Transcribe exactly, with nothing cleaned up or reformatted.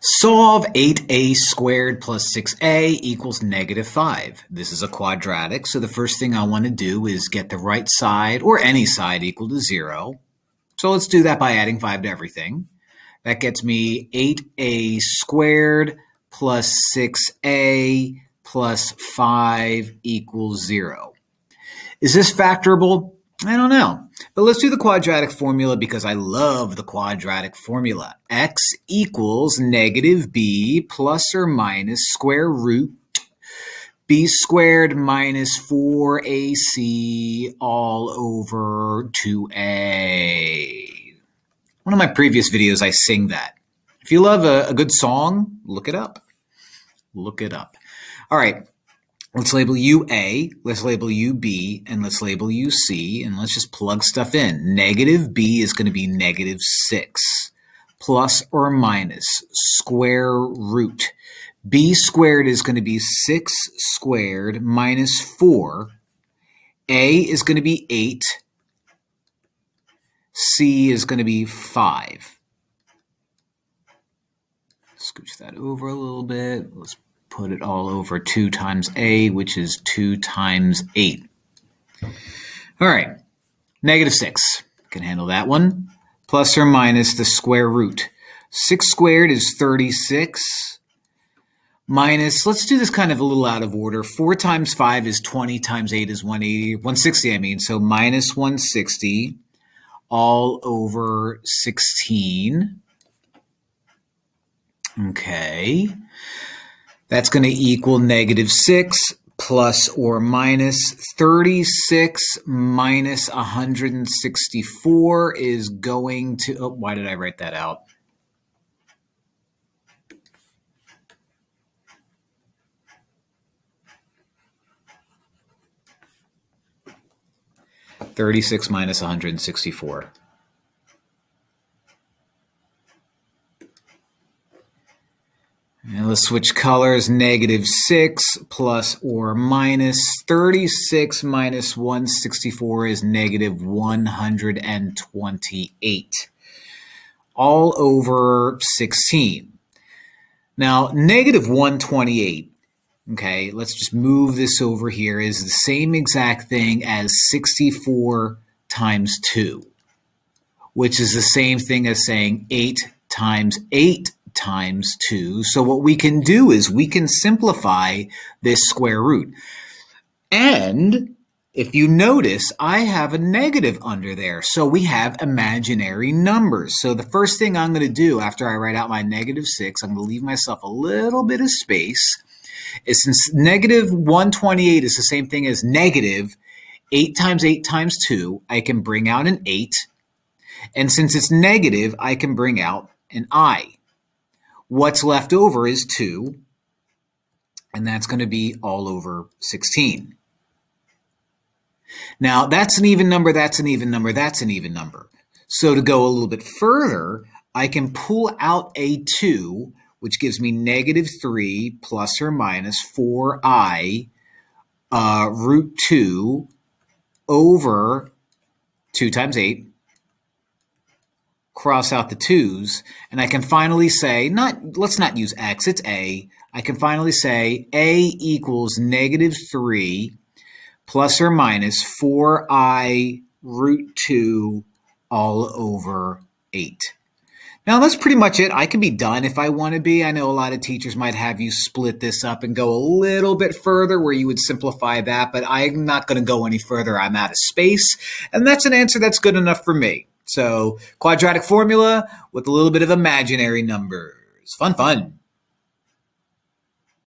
Solve eight a squared plus six a equals negative five. This is a quadratic, so the first thing I want to do is get the right side, or any side, equal to zero. So let's do that by adding five to everything. That gets me eight a squared plus six a plus five equals zero. Is this factorable? I don't know, but let's do the quadratic formula because I love the quadratic formula. X equals negative b plus or minus square root b squared minus four a c all over two a. One of my previous videos, I sing that. If you love a, a good song, look it up. Look it up. All right. Let's label U A, let's label U B, and let's label U C, and let's just plug stuff in. Negative B is going to be negative six, plus or minus square root. B squared is going to be six squared minus four. A is going to be eight. C is going to be five. Scooch that over a little bit. Let's put it all over two times a, which is two times eight. All right, negative six. Can handle that one. Plus or minus the square root. six squared is thirty-six. Minus, let's do this kind of a little out of order. four times five is twenty, times eight is one eighty, one sixty, I mean. So minus one sixty all over sixteen. Okay. That's going to equal negative six plus or minus thirty-six minus one hundred sixty-four is going to, oh, why did I write that out? thirty-six minus one hundred sixty-four. And let's switch colors, negative six plus or minus thirty-six minus one hundred sixty-four is negative one hundred twenty-eight, all over sixteen. Now, negative one hundred twenty-eight, okay, let's just move this over here, is the same exact thing as sixty-four times two, which is the same thing as saying eight times eight times two. So what we can do is we can simplify this square root. And if you notice, I have a negative under there. So we have imaginary numbers. So the first thing I'm going to do after I write out my negative six, I'm going to leave myself a little bit of space. It's, since negative one hundred twenty-eight is the same thing as negative eight times eight times two, I can bring out an eight. And since it's negative, I can bring out an I. What's left over is two, and that's going to be all over sixteen. Now, that's an even number, that's an even number, that's an even number. So to go a little bit further, I can pull out a two, which gives me negative three plus or minus four i uh, root two over two times eight. Cross out the twos, and I can finally say, not, let's not use x, it's a. I can finally say a equals negative three plus or minus four i root two all over eight. Now, that's pretty much it. I can be done if I want to be. I know a lot of teachers might have you split this up and go a little bit further where you would simplify that, but I'm not going to go any further. I'm out of space, and that's an answer that's good enough for me. So quadratic formula with a little bit of imaginary numbers. Fun, fun.